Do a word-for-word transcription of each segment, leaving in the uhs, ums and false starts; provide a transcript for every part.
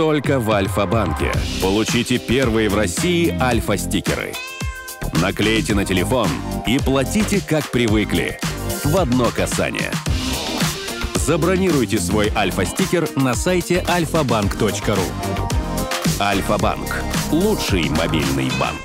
только в Альфа-банке. Получите первые в России Альфа-стикеры. Наклейте на телефон и платите, как привыкли, в одно касание. Забронируйте свой Альфа-стикер на сайте альфа банк точка ру. Альфа-банк. Лучший мобильный банк.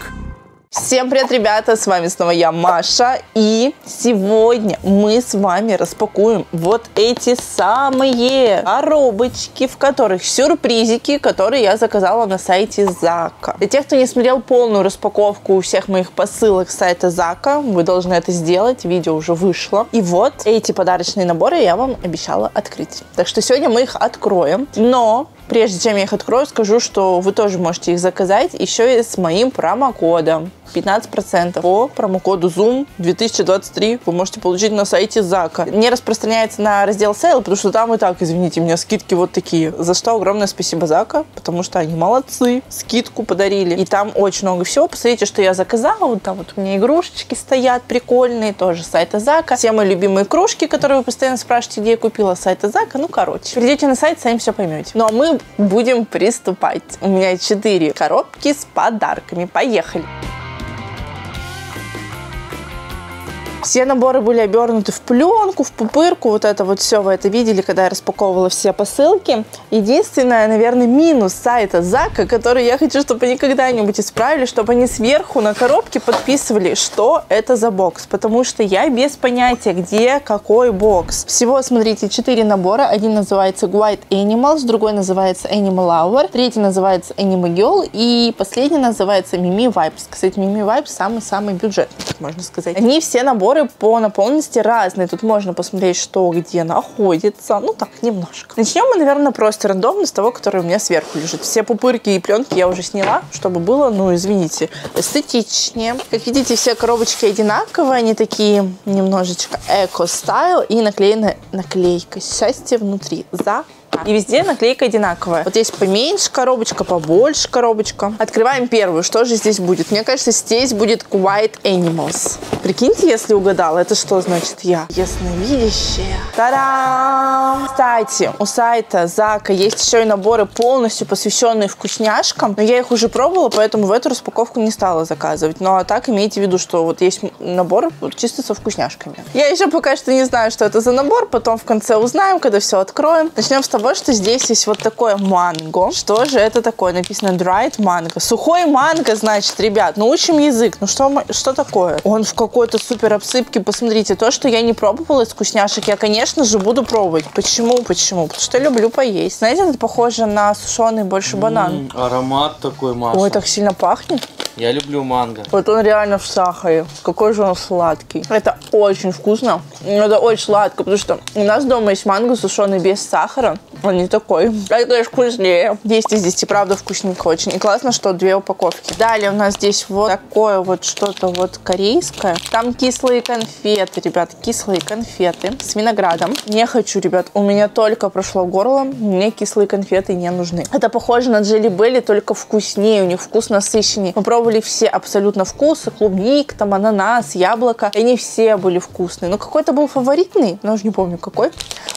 Всем привет, ребята! С вами снова я, Маша. И сегодня мы с вами распакуем вот эти самые коробочки, в которых сюрпризики, которые я заказала на сайте ZAKKA. Для тех, кто не смотрел полную распаковку всех моих посылок с сайта ZAKKA, вы должны это сделать, видео уже вышло. И вот эти подарочные наборы я вам обещала открыть. Так что сегодня мы их откроем, но... Прежде чем я их открою, скажу, что вы тоже можете их заказать еще и с моим промокодом. пятнадцать процентов по промокоду зум две тысячи двадцать три вы можете получить на сайте ZAKKA. Не распространяется на раздел сейл, потому что там и так, извините меня, скидки вот такие. За что огромное спасибо ZAKKA, потому что они молодцы, скидку подарили. И там очень много всего. Посмотрите, что я заказала. Вот там вот у меня игрушечки стоят прикольные, тоже с сайта ZAKKA. Все мои любимые кружки, которые вы постоянно спрашиваете, где я купила, с сайта ZAKKA. Ну, короче, придете на сайт, сами все поймете. Ну, а мы будем приступать. У меня четыре коробки с подарками. Поехали! Все наборы были обернуты в пленку, в пупырку. Вот это вот все вы это видели, когда я распаковывала все посылки. Единственное, наверное, минус сайта ZAKKA, который я хочу, чтобы они когда-нибудь исправили, чтобы они сверху на коробке подписывали, что это за бокс. Потому что я без понятия, где какой бокс. Всего, смотрите, четыре набора. Один называется White Animals, другой называется Animal Hour, третий называется Animal Girl и последний называется Mimi Vibes. Кстати, Mimi Vibes самый-самый бюджет, можно сказать. Они все наборы по наполненности разные. Тут можно посмотреть, что где находится. Ну так, немножко. Начнем мы, наверное, просто рандомно с того, который у меня сверху лежит. Все пупырки и пленки я уже сняла, чтобы было, ну, извините, эстетичнее. Как видите, все коробочки одинаковые. Они такие немножечко эко-стайл. И наклеена наклейка «Счастье внутри». За. И везде наклейка одинаковая. Вот есть поменьше коробочка, побольше коробочка. Открываем первую. Что же здесь будет? Мне кажется, здесь будет White Animals. Прикиньте, если угадала, это что значит я? Ясновидящая. Та-дам! Кстати, у сайта ZAKKA есть еще и наборы, полностью посвященные вкусняшкам. Но я их уже пробовала, поэтому в эту распаковку не стала заказывать. Но так имейте в виду, что вот есть набор чисто со вкусняшками. Я еще пока что не знаю, что это за набор. Потом в конце узнаем, когда все откроем. Начнем с того, что здесь есть вот такое манго. Что же это такое? Написано dried mango. Сухой манго, значит, ребят. Научим язык. Ну что, что такое? Он в какой-то супер обсыпке. Посмотрите, то, что я не пробовала из вкусняшек, я, конечно же, буду пробовать. Почему? Почему? Потому что люблю поесть. Знаете, это похоже на сушеный больше банан. М-м, аромат такой, Маша. Ой, так сильно пахнет. Я люблю манго. Вот он реально в сахаре. Какой же он сладкий. Это очень вкусно. Это очень сладко, потому что у нас дома есть манго, сушеный без сахара. Он не такой. Это, конечно, вкуснее. Действие здесь и правда вкусненько очень. И классно, что две упаковки. Далее у нас здесь вот такое вот что-то вот корейское. Там кислые конфеты, ребят. Кислые конфеты с виноградом. Не хочу, ребят. У меня только прошло горло. Мне кислые конфеты не нужны. Это похоже на Джели Белли, только вкуснее. У них вкус насыщеннее. Мы пробуем все абсолютно вкусы, клубник, там ананас, яблоко, они все были вкусные. Но какой-то был фаворитный, но уже не помню какой.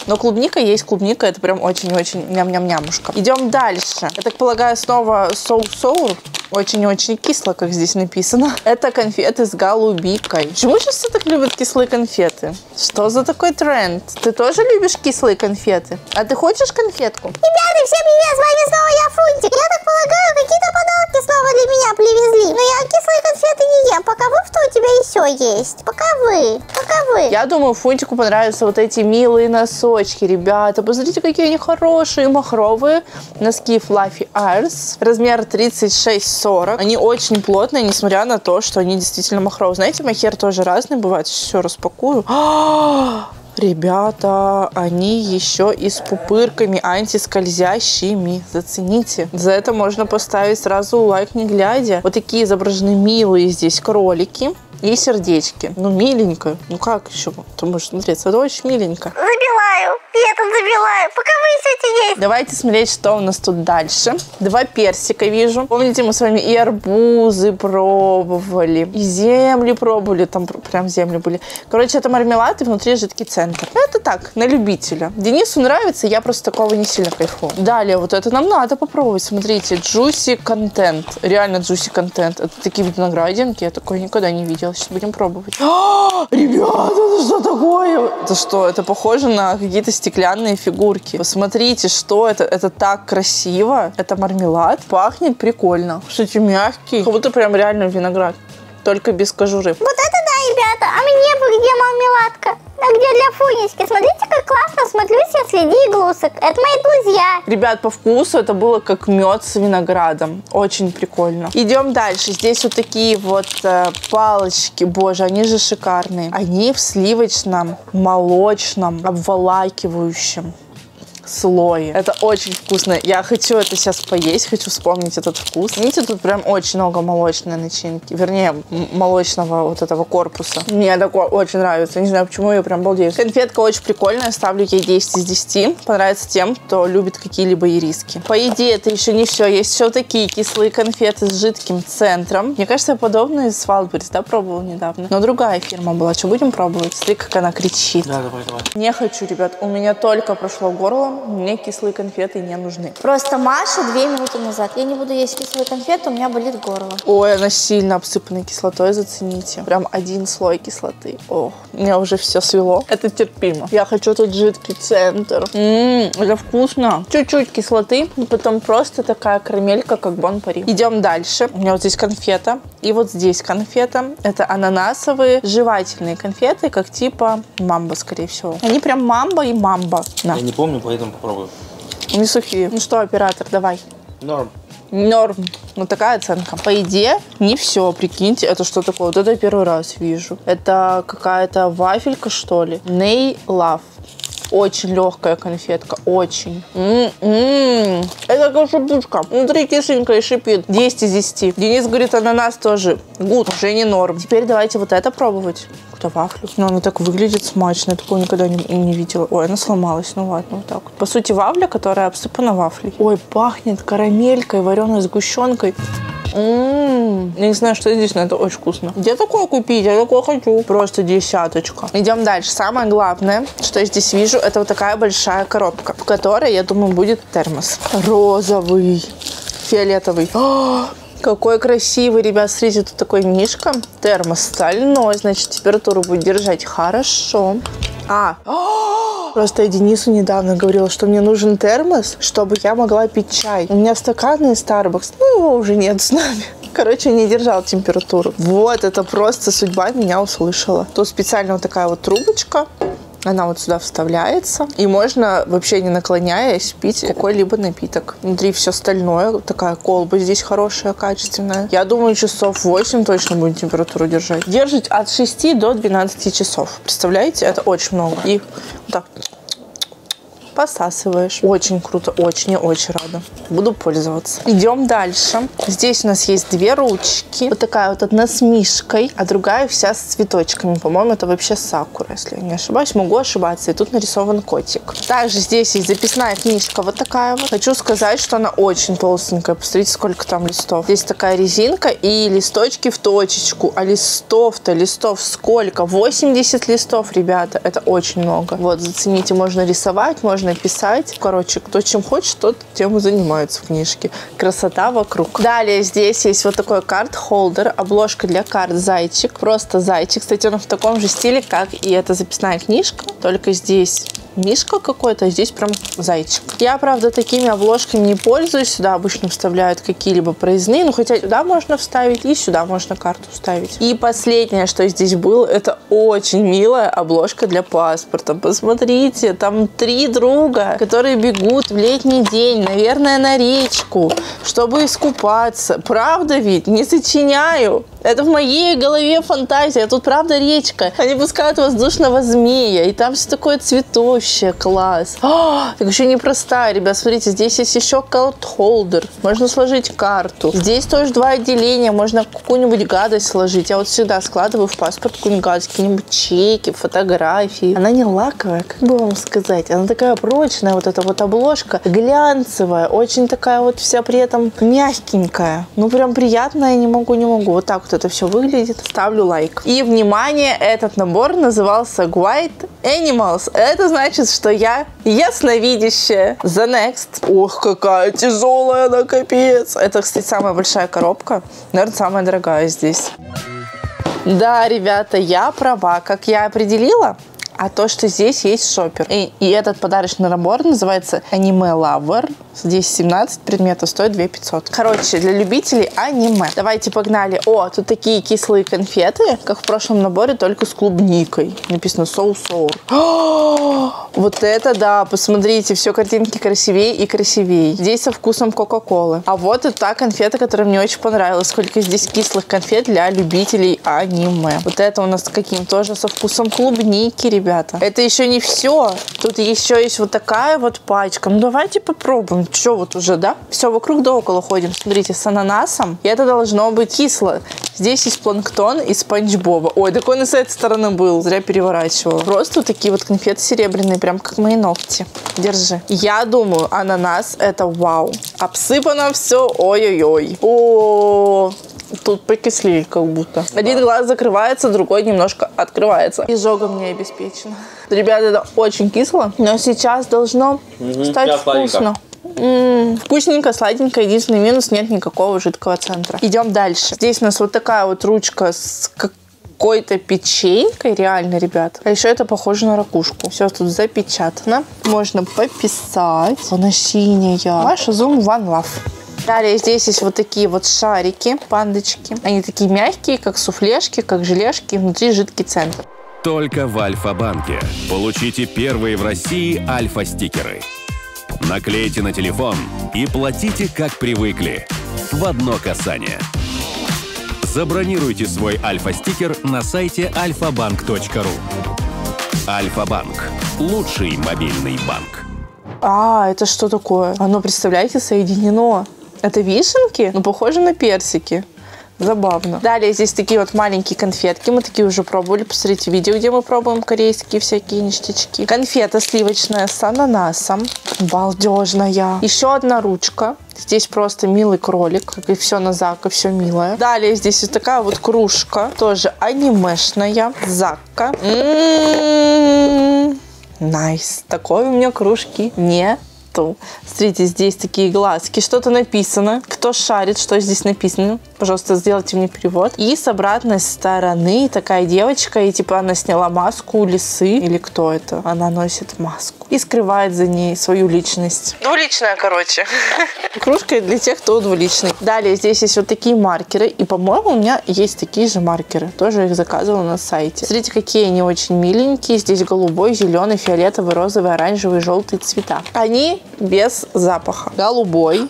Но клубника есть, клубника, это прям очень-очень ням-ням-нямушка. Идем дальше. Я так полагаю, снова соус-соур. Очень-очень кисло, как здесь написано. Это конфеты с голубикой. Почему сейчас все так любят кислые конфеты? Что за такой тренд? Ты тоже любишь кислые конфеты? А ты хочешь конфетку? Ребята, всем привет, с вами снова я, Фунтик. Я так полагаю, какие-то подарки снова для меня привезли. Но я кислые конфеты не ем. Пока вы, что у тебя еще есть? Пока вы, пока вы. Я думаю, Фунтику понравятся вот эти милые носочки, ребята. Посмотрите, какие они хорошие, махровые. Носки Fluffy Airs. Размер тридцать шесть сорок. Они очень плотные, несмотря на то, что они действительно махровые. Знаете, махер тоже разный бывает. Все распакую. Ребята, они еще и с пупырками антискользящими. Зацените. За это можно поставить сразу лайк, не глядя. Вот такие изображены милые здесь кролики. и сердечки. Ну, миленько. Ну, как еще? Ты можешь смотреться. Это очень миленько. Забиваю. Я тут забиваю. Пока вы все есть. Давайте смотреть, что у нас тут дальше. Два персика вижу. Помните, мы с вами и арбузы пробовали, и земли пробовали. Там прям земли были. Короче, это мармелад и внутри жидкий центр. Это так, на любителя. Денису нравится, я просто такого не сильно кайфую. Далее, вот это нам надо попробовать. Смотрите, джуси контент. Реально джуси контент. Это такие виноградинки. Я такой никогда не видела. Сейчас будем пробовать. А, ребята, это что такое? Это что? Это похоже на какие-то стеклянные фигурки. Посмотрите, что это. Это так красиво. Это мармелад. Пахнет прикольно. Кстати, мягкий. Как будто прям реально виноград. Только без кожуры. Вот это да, ребята. А мне бы где мармеладка? А где для Фунечки? Смотрите, как классно смотрюсь я среди иглусок. Это мои друзья. Ребят, по вкусу это было как мед с виноградом. Очень прикольно. Идем дальше. Здесь вот такие вот э, палочки. Боже, они же шикарные. Они в сливочном, молочном, обволакивающем слое. Это очень вкусно. Я хочу это сейчас поесть, хочу вспомнить этот вкус. Видите, тут прям очень много молочной начинки. Вернее, молочного вот этого корпуса. Мне такое очень нравится. Не знаю, почему, я прям балдею. Конфетка очень прикольная. Ставлю ей десять из десяти. Понравится тем, кто любит какие-либо ириски. По идее, это еще не все. Есть еще такие кислые конфеты с жидким центром. Мне кажется, я подобные с Wildberries, да, пробовала недавно. Но другая фирма была. Что, будем пробовать? Смотри, как она кричит. Да, давай, давай. Не хочу, ребят. У меня только прошло горло. Мне кислые конфеты не нужны. Просто Маша две минуты назад. Я не буду есть кислые конфеты, у меня болит горло. Ой, она сильно обсыпана кислотой, зацените. Прям один слой кислоты. Ох, у меня уже все свело. Это терпимо. Я хочу тут жидкий центр. Ммм, это вкусно. Чуть-чуть кислоты, и потом просто такая карамелька, как Бон Пари. Идем дальше. У меня вот здесь конфета. И вот здесь конфета. Это ананасовые жевательные конфеты, как типа Мамба, скорее всего. Они прям Мамба и Мамба. На. Я не помню, поэтому попробую. Не сухие. Ну что, оператор, давай. Норм. Норм. Вот такая оценка. По идее, не все. Прикиньте, это что такое? Вот это я первый раз вижу. Это какая-то вафелька, что ли? Ney Love. Очень легкая конфетка, очень. М-м-м. Это как шипучка. Внутри кисленько и шипит. десять из десяти. Денис говорит, ананас тоже. Гуд, уже не норм. Теперь давайте вот это пробовать. Какую-то вафлю. Но она так выглядит смачно. Я такого никогда не, не видела. Ой, она сломалась. Ну ладно, вот так. По сути, вафля, которая обсыпана вафлей. Ой, пахнет карамелькой, вареной сгущенкой. Ммм, я не знаю, что здесь, но это очень вкусно. Где такое купить? Я такое хочу. Просто десяточка. Идем дальше. Самое главное, что я здесь вижу, это вот такая большая коробка, в которой, я думаю, будет термос. Розовый, фиолетовый. О, какой красивый, ребят. Смотрите, тут такой мишка. Термос стальной, значит, температуру будет держать хорошо. А, просто я Денису недавно говорила, что мне нужен термос, чтобы я могла пить чай. У меня стаканы из Starbucks, ну его уже нет с нами. Короче, не держал температуру. Вот, это просто судьба меня услышала. Тут специально вот такая вот трубочка. Она вот сюда вставляется. И можно, вообще не наклоняясь, пить какой-либо напиток. Внутри все стальное. Такая колба здесь хорошая, качественная. Я думаю, часов восемь точно будет температуру держать. Держит от шести до двенадцати часов. Представляете? Это очень много. И вот так посасываешь. Очень круто, очень и очень рада. Буду пользоваться. Идем дальше. Здесь у нас есть две ручки. Вот такая вот одна с мишкой, а другая вся с цветочками. По-моему, это вообще сакура, если я не ошибаюсь. Могу ошибаться. И тут нарисован котик. Также здесь есть записная книжка вот такая вот. Хочу сказать, что она очень толстенькая. Посмотрите, сколько там листов. Здесь такая резинка и листочки в точечку. А листов-то, листов сколько? восемьдесят листов, ребята. Это очень много. Вот, зацените, можно рисовать, можно писать. Короче, кто чем хочет, тот тем и занимается в книжке. Красота вокруг. Далее здесь есть вот такой карт-холдер. Обложка для карт зайчик. Просто зайчик. Кстати, он в таком же стиле, как и эта записная книжка. Только здесь мишка какой-то, а здесь прям зайчик. Я, правда, такими обложками не пользуюсь. Сюда обычно вставляют какие-либо проездные. Ну, хотя сюда можно вставить и сюда можно карту вставить. И последнее, что здесь было, это очень милая обложка для паспорта. Посмотрите, там три друга много, которые бегут в летний день, наверное, на речку, чтобы искупаться. Правда ведь? Не сочиняю. Это в моей голове фантазия. Тут правда речка. Они пускают воздушного змея. И там все такое цветущее. Класс. О, так еще непростая, ребят. Смотрите, здесь есть еще карт-холдер. Можно сложить карту. Здесь тоже два отделения. Можно какую-нибудь гадость сложить. Я вот сюда складываю в паспорт какую-нибудь гадость. Какие-нибудь чеки, фотографии. Она не лаковая, как бы вам сказать. Она такая прочная. Вот эта вот обложка. Глянцевая. Очень такая вот вся при этом мягенькая. Ну, прям приятная. Не могу, не могу. Вот так вот это все выглядит. Ставлю лайк. И, внимание, этот набор назывался White Animals. Это значит, что я ясновидящая. The Next. Ох, какая тяжелая она, капец. Это, кстати, самая большая коробка. Наверное, самая дорогая здесь. Да, ребята, я права. Как я определила, а то, что здесь есть шопер. И, и этот подарочный набор называется Anime Lover. Здесь семнадцать предметов, стоит две тысячи пятьсот. Короче, для любителей аниме. Давайте погнали. О, тут такие кислые конфеты, как в прошлом наборе, только с клубникой. Написано соу-соу. Вот это да, посмотрите, все картинки красивее и красивее. Здесь со вкусом кока-колы. А вот и та конфета, которая мне очень понравилась. Сколько здесь кислых конфет для любителей аниме. Вот это у нас каким тоже со вкусом клубники, ребята. Ребята, это еще не все. Тут еще есть вот такая вот пачка. Ну, давайте попробуем. Че вот уже, да? Все, вокруг да около ходим. Смотрите, с ананасом. И это должно быть кисло. Здесь есть планктон и Спанч Боба. Ой, такой он и с этой стороны был. Зря переворачивала. Просто вот такие вот конфеты серебряные, прям как мои ногти. Держи. Я думаю, ананас это вау. Обсыпано все. Ой-ой-ой. О-о-о. Тут покислее как будто. Один глаз закрывается, другой немножко открывается. Изжога мне обеспечена. Ребята, это очень кисло, но сейчас должно угу, стать вкусно. М-м, вкусненько, сладенько. Единственный минус, нет никакого жидкого центра. Идем дальше. Здесь у нас вот такая вот ручка с какой-то печенькой. Реально, ребят. А еще это похоже на ракушку. Все тут запечатано. Можно пописать. Она синяя. Ваша Zoom One Love. Далее здесь есть вот такие вот шарики, пандочки. Они такие мягкие, как суфлешки, как желешки. Внутри жидкий центр. Только в Альфа-банке. Получите первые в России Альфа-стикеры. Наклейте на телефон и платите, как привыкли. В одно касание. Забронируйте свой Альфа-стикер на сайте альфа банк точка ру. Альфа-банк. Лучший мобильный банк. А, это что такое? Оно, представляете, соединено. Это вишенки? Ну, похоже на персики. Забавно. Далее здесь такие вот маленькие конфетки. Мы такие уже пробовали. Посмотрите видео, где мы пробуем корейские всякие ништячки. Конфета сливочная с ананасом. Балдежная. Еще одна ручка. Здесь просто милый кролик. Как и все на Закка, все милое. Далее здесь вот такая вот кружка. Тоже анимешная. Закка. Найс. Такой у меня кружки нет. Смотрите, здесь такие глазки. Что-то написано. Кто шарит, что здесь написано, пожалуйста, сделайте мне перевод. И с обратной стороны такая девочка. И типа она сняла маску у лисы. Или кто это? Она носит маску и скрывает за ней свою личность. Двуличная, короче. Кружка для тех, кто двуличный. Далее здесь есть вот такие маркеры. И, по-моему, у меня есть такие же маркеры. Тоже их заказывала на сайте. Смотрите, какие они очень миленькие. Здесь голубой, зеленый, фиолетовый, розовый, оранжевый, желтый цвета. Они без запаха. Голубой.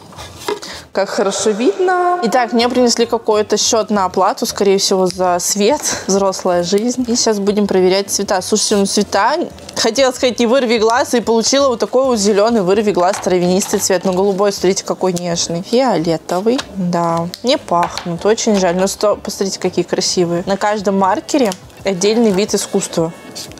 Как хорошо видно. Итак, мне принесли какой-то счет на оплату, скорее всего, за свет. Взрослая жизнь. И сейчас будем проверять цвета. Слушайте, ну цвета... Хотела сказать, не вырви глаз, и получила вот такой вот зеленый вырви глаз, травянистый цвет. Но голубой, смотрите, какой нежный. Фиолетовый. Да. Не пахнут. Очень жаль. Но сто... посмотрите, какие красивые. На каждом маркере отдельный вид искусства.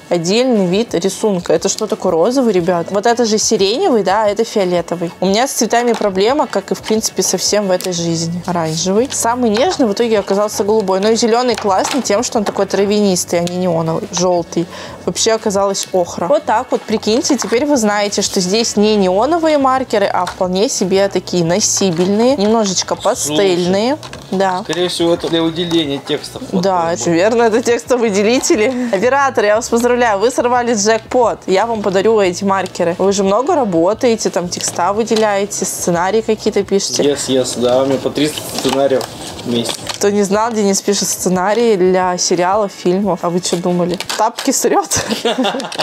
Отдельный вид рисунка. Это что такое розовый, ребят? Вот это же сиреневый, да, а это фиолетовый. У меня с цветами проблема, как и, в принципе, совсем в этой жизни. Оранжевый. Самый нежный в итоге оказался голубой. Но и зеленый классный тем, что он такой травянистый, а не неоновый. Желтый. Вообще оказалась охра. Вот так вот, прикиньте, теперь вы знаете, что здесь не неоновые маркеры, а вполне себе такие носибельные, немножечко пастельные. Слушай, да. Скорее всего, это для выделения текстов. Да, это верно, это текстовыделители. Оператор, я вас поздравляю. Вы сорвали джекпот. Я вам подарю эти маркеры. Вы же много работаете, там текста выделяете, сценарии какие-то пишете. Yes, yes, да, у меня по триста сценариев в месяц. Кто не знал, Денис пишет сценарии для сериалов, фильмов. А вы что думали? Тапки срет.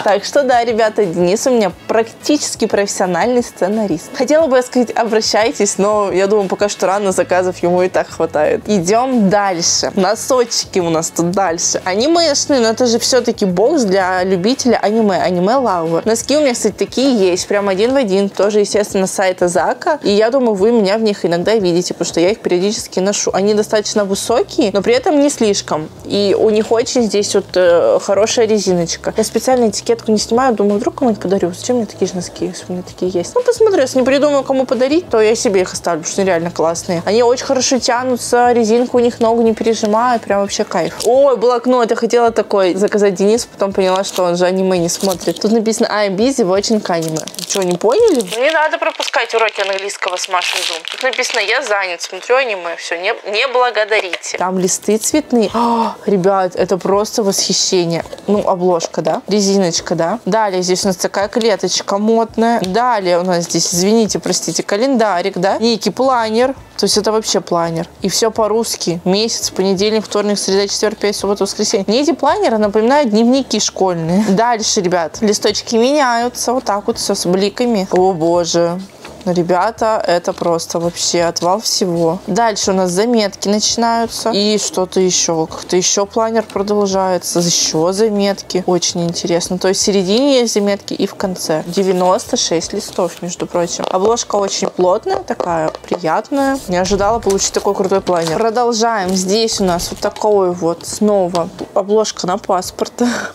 Так что да, ребята, Денис у меня практически профессиональный сценарист. Хотела бы я сказать, обращайтесь, но я думаю, пока что рано, заказов ему и так хватает. Идем дальше. Носочки у нас тут дальше. Анимешные, но это же все-таки бокс для любителя аниме. Аниме-лавр. Носки у меня, кстати, такие есть. Прям один в один. Тоже, естественно, с сайта ЗАККа. И я думаю, вы меня в них иногда видите, потому что я их периодически ношу. Они достаточно высокие, но при этом не слишком. И у них очень здесь вот э, хорошая резиночка. Я специально этикетку не снимаю. Думаю, вдруг кому-нибудь подарю. Зачем мне такие же носки, если у меня такие есть? Ну, посмотрю. Если не придумаю, кому подарить, то я себе их оставлю, потому что они реально классные. Они очень хорошо тянутся. Резинку у них ногу не пережимаю. Прям вообще кайф. Ой, блокнот. Я хотела такой заказать Денису, потом поняла, что он же аниме не смотрит. Тут написано I'm busy watching anime. Что, не поняли? Не надо пропускать уроки английского с Машей Зум. Тут написано я занят, смотрю аниме. Все, не, не благодарите. Там листы цветные. О, ребят, это просто восхищение. Ну, обложка, да? Резиночка, да? Далее здесь у нас такая клеточка модная. Далее у нас здесь, извините, простите, календарик, да? Некий планер. То есть это вообще планер. И все по-русски. Месяц, понедельник, вторник, среда, четверг, пятница, суббота, воскресенье. Мне эти планеры напоминают дневники школьные. Дальше, ребят, листочки меняются. Вот так вот все с бликами. О боже. Ребята, это просто вообще отвал всего. Дальше у нас заметки начинаются. И что-то еще. Как-то еще планер продолжается. Еще заметки. Очень интересно. То есть в середине есть заметки и в конце. девяносто шесть листов, между прочим. Обложка очень плотная, такая приятная. Не ожидала получить такой крутой планер. Продолжаем. Здесь у нас вот такой вот снова обложка на паспорт.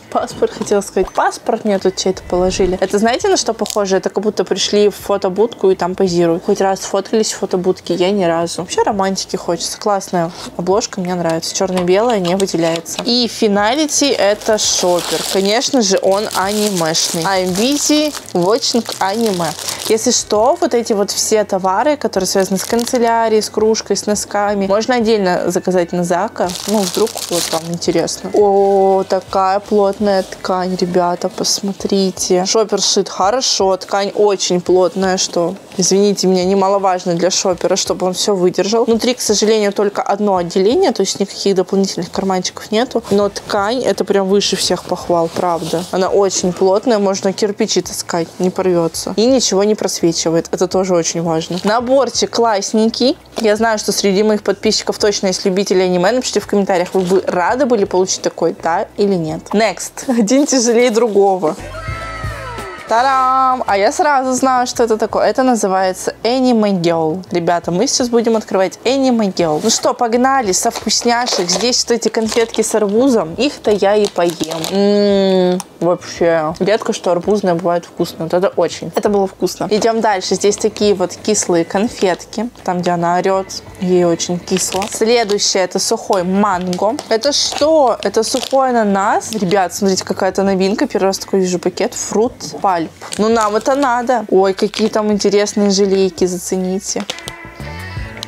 Паспорт, хотела сказать. Паспорт мне тут чей-то положили. Это знаете, на что похоже? Это как будто пришли в фотобудку и там позируют. Хоть раз фоткались в фотобудке, я ни разу. Вообще романтики хочется. Классная обложка, мне нравится. Черно-белая, не выделяется. И финалити это шопер. Конечно же, он анимешный. I'm busy watching аниме. Если что, вот эти вот все товары, которые связаны с канцелярией, с кружкой, с носками, можно отдельно заказать на ЗАККа. Ну, вдруг вот вам интересно. О, такая плотная ткань, ребята, посмотрите. Шопер шит хорошо, ткань очень плотная, что... Извините меня, немаловажно для шопера, чтобы он все выдержал. Внутри, к сожалению, только одно отделение, то есть никаких дополнительных карманчиков нету. Но ткань, это прям выше всех похвал, правда. Она очень плотная, можно кирпичи таскать, не порвется. И ничего не просвечивает, это тоже очень важно. Наборчик классненький. Я знаю, что среди моих подписчиков точно есть любители аниме. Напишите в комментариях, вы бы рады были получить такой, да или нет. Next. Один тяжелее другого. Та-дам! А я сразу знаю, что это такое. Это называется Anime Girl. Ребята, мы сейчас будем открывать Anime Girl. Ну что, погнали со вкусняшек. Здесь вот эти конфетки с арбузом. Их-то я и поем. Ммм, вообще. Редко, что арбузные бывают вкусные. Вот это очень. Это было вкусно. Идем дальше. Здесь такие вот кислые конфетки. Там, где она орет. Ей очень кисло. Следующее, это сухой манго. Это что? Это сухой ананас. Ребят, смотрите, какая-то новинка. Первый раз такой вижу пакет. Фрут паль. Ну нам это надо. Ой, какие там интересные желейки, зацените.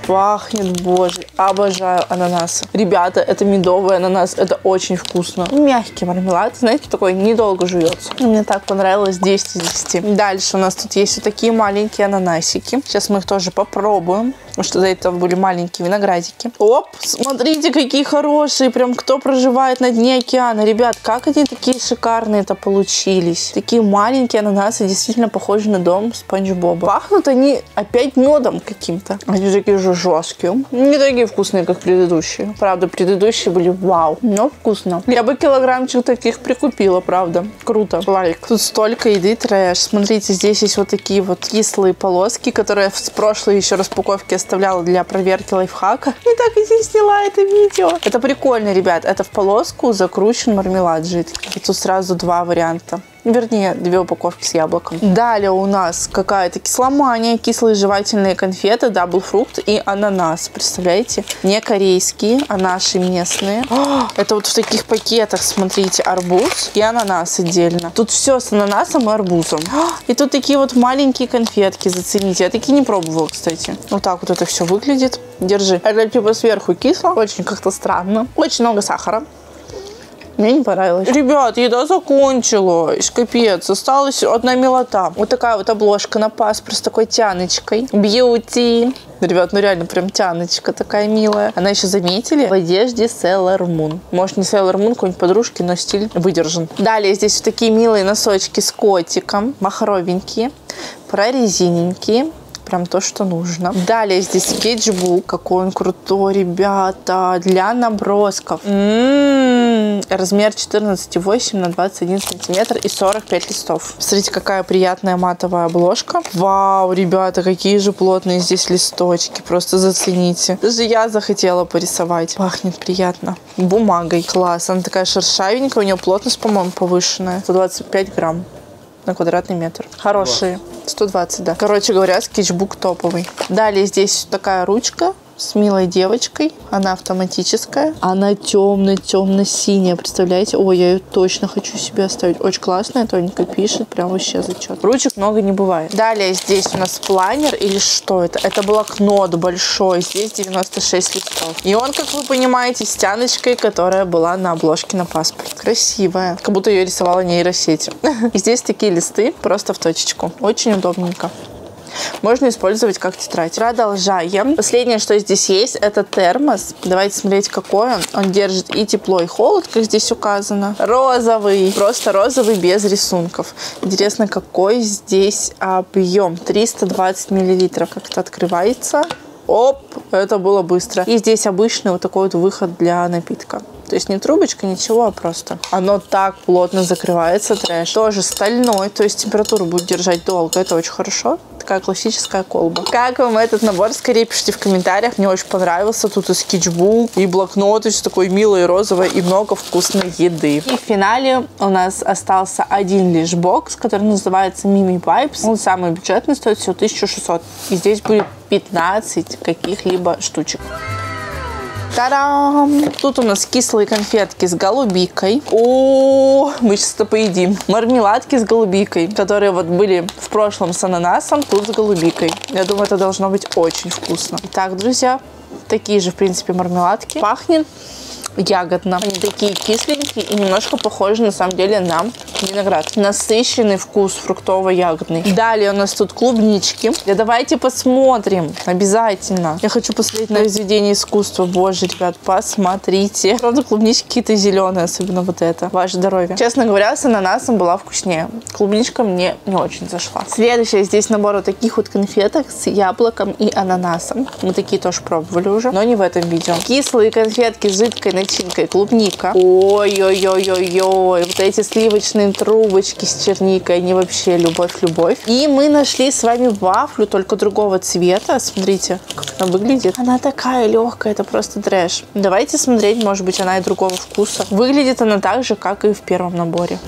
Пахнет, боже. Обожаю ананасы. Ребята, это медовый ананас. Это очень вкусно. Мягкий мармелад. Знаете, такой недолго жуется. Мне так понравилось. десять из десяти. Дальше у нас тут есть вот такие маленькие ананасики. Сейчас мы их тоже попробуем. Потому что до этого были маленькие виноградики. Оп, смотрите, какие хорошие. Прям кто проживает на дне океана. Ребят, как они такие шикарные-то получились. Такие маленькие ананасы. Действительно похожи на дом Спанч Боба. Пахнут они опять медом каким-то. Они такие же жесткие. Не такие вкусные, как предыдущие. Правда, предыдущие были вау. Но вкусно. Я бы килограммчик таких прикупила, правда. Круто. Лайк. Тут столько еды, трэш. Смотрите, здесь есть вот такие вот кислые полоски, которые в прошлой еще распаковке оставляла для проверки лайфхака. И так и здесь сняла это видео. Это прикольно, ребят. Это в полоску закручен мармелад жидкий. И тут сразу два варианта. Вернее, две упаковки с яблоком. Далее у нас какая-то кисломания, кислые жевательные конфеты, дабл-фрукт и ананас. Представляете? Не корейские, а наши местные. О, это вот в таких пакетах, смотрите, арбуз и ананас отдельно. Тут все с ананасом и арбузом. О, и тут такие вот маленькие конфетки, зацените. Я такие не пробовала, кстати. Вот так вот это все выглядит. Держи. Это типа сверху кисло, очень как-то странно. Очень много сахара. Мне не понравилось. Ребят, еда закончилась. Капец. Осталась одна милота. Вот такая вот обложка на паспорт с такой тяночкой. Бьюти. Ребят, ну реально прям тяночка такая милая. Она еще, заметили, в одежде Селлар Мун. Может, не Селлар Мун, какой-нибудь подружки, но стиль выдержан. Далее здесь вот такие милые носочки с котиком. Махровенькие, прорезиненькие. Прям то, что нужно. Далее здесь скетчбук. Какой он крутой, ребята. Для набросков. М-м-м. Размер четырнадцать и восемь на двадцать один сантиметр и сорок пять листов. Смотрите, какая приятная матовая обложка. Вау, ребята, какие же плотные здесь листочки. Просто зацените. Даже я захотела порисовать. Пахнет приятно. Бумагой. Класс. Она такая шершавенькая. У нее плотность, по-моему, повышенная. сто двадцать пять грамм на квадратный метр. Хорошие. сто двадцать, да. Короче говоря, скетчбук топовый. Далее здесь такая ручка с милой девочкой. Она автоматическая. Она темно-темно-синяя, представляете? Ой, я ее точно хочу себе оставить. Очень классная, тоненько пишет. Прям вообще зачет. Ручек много не бывает. Далее здесь у нас планер или что это? Это блокнот большой. Здесь девяносто шесть листов. И он, как вы понимаете, с тяночкой, которая была на обложке на паспорт. Красивая. Как будто ее рисовала нейросеть. И здесь такие листы просто в точечку. Очень удобненько. Можно использовать как тетрадь. Продолжаем. Последнее, что здесь есть, это термос. Давайте смотреть, какой он. Он держит и тепло, и холод, как здесь указано. Розовый. Просто розовый, без рисунков. Интересно, какой здесь объем. триста двадцать миллилитров. Как это открывается? Оп, это было быстро. И здесь обычный вот такой вот выход для напитка. То есть не трубочка, ничего, а просто. Оно так плотно закрывается, трэш. Тоже стальной, то есть температуру будет держать долго. Это очень хорошо. Такая классическая колба. Как вам этот набор? Скорее пишите в комментариях. Мне очень понравился. Тут и скетчбук, и блокноты, все такое милое, розовое, и много вкусной еды. И в финале у нас остался один лишь бокс, который называется Mimi Pipes. Он самый бюджетный, стоит всего тысячу шестьсот. И здесь будет пятнадцать каких-либо штучек. Та-дам! Тут у нас кислые конфетки с голубикой. О, мы сейчас это поедим. Мармеладки с голубикой, которые вот были в прошлом с ананасом, тут с голубикой. Я думаю, это должно быть очень вкусно. Итак, друзья, такие же, в принципе, мармеладки. Пахнет ягодно. Они такие кисленькие и немножко похожи, на самом деле, на виноград. Насыщенный вкус фруктово-ягодный. Далее у нас тут клубнички. Да давайте посмотрим. Обязательно. Я хочу посмотреть на произведение искусства. Боже, ребят, посмотрите. Правда, клубнички какие-то зеленые, особенно вот это. Ваше здоровье. Честно говоря, с ананасом была вкуснее. Клубничка мне не очень зашла. Следующая здесь набор вот таких вот конфеток с яблоком и ананасом. Мы такие тоже пробовали уже, но не в этом видео. Кислые конфетки с жидкой начинкой клубника. Ой-ой-ой-ой-ой. Вот эти сливочные трубочки с черникой. Они вообще любовь-любовь. И мы нашли с вами вафлю, только другого цвета. Смотрите, как она выглядит. Она такая легкая, это просто трэш. Давайте смотреть, может быть, она и другого вкуса. Выглядит она так же, как и в первом наборе.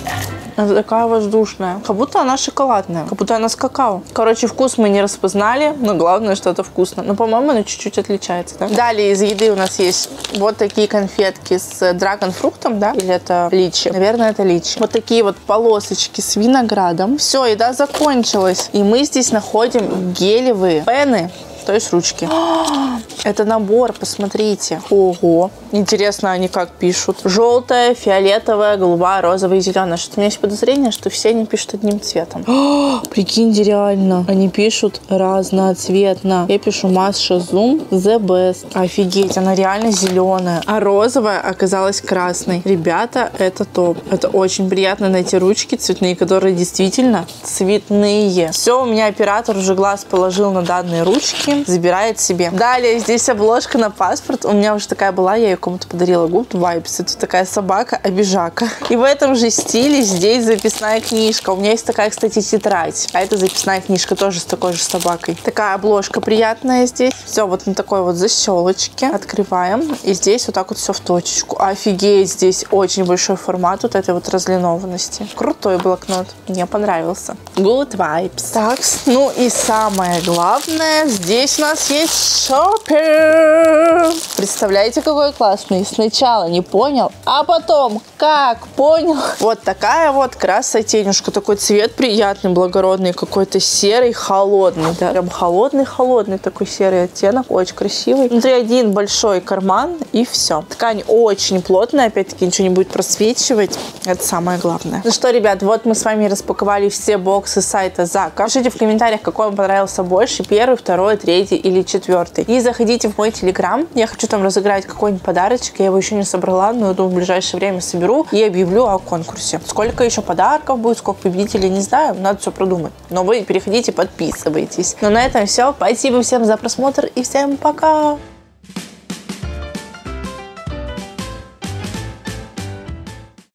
Она такая воздушная. Как будто она шоколадная. Как будто она с какао. Короче, вкус мы не распознали, но главное, что это вкусно. Но, по-моему, она чуть-чуть отличается, да? Далее из еды у нас есть вот такие конфетки с драгонфруктом, да? Или это личи? Наверное, это личи. Вот такие вот полосочки с виноградом. Все, еда закончилась. И мы здесь находим гелевые пены. То есть ручки. Это набор, посмотрите. Ого. Интересно, они как пишут. Желтая, фиолетовая, голубая, розовая и зеленая. Что-то у меня есть подозрение, что все они пишут одним цветом. Прикиньте, реально. Они пишут разноцветно. Я пишу Masha Zoom The Best. Офигеть, она реально зеленая. А розовая оказалась красной. Ребята, это топ. Это очень приятно найти ручки цветные, которые действительно цветные. Все, у меня оператор уже глаз положил на данные ручки. Забирает себе. Далее здесь обложка на паспорт. У меня уже такая была, я ее кому-то подарила. Good Vibes. И тут такая собака-обижака. И в этом же стиле здесь записная книжка. У меня есть такая, кстати, тетрадь. А это записная книжка тоже с такой же собакой. Такая обложка приятная здесь. Все вот на такой вот защелочке. Открываем. И здесь вот так вот все в точечку. Офигеть, здесь очень большой формат вот этой вот разлинованности. Крутой блокнот. Мне понравился. Good Vibes. Так, ну и самое главное здесь Здесь у нас есть шопер. Представляете, какой классный. Сначала не понял, а потом как понял. Вот такая вот красная тенюшка. Такой цвет приятный, благородный, какой-то серый, холодный. Да? Прям холодный-холодный такой серый оттенок. Очень красивый. Внутри один большой карман и все. Ткань очень плотная. Опять-таки ничего не будет просвечивать. Это самое главное. Ну что, ребят, вот мы с вами распаковали все боксы сайта ЗАККА. Пишите в комментариях, какой вам понравился больше. Первый, второй, третий или четвертый. И заходите в мой телеграм. Я хочу там разыграть какой-нибудь подарочек. Я его еще не собрала, но я думаю, в ближайшее время соберу и объявлю о конкурсе. Сколько еще подарков будет, сколько победителей, не знаю. Надо все продумать. Но вы переходите, подписывайтесь. Ну на этом все. Спасибо всем за просмотр и всем пока!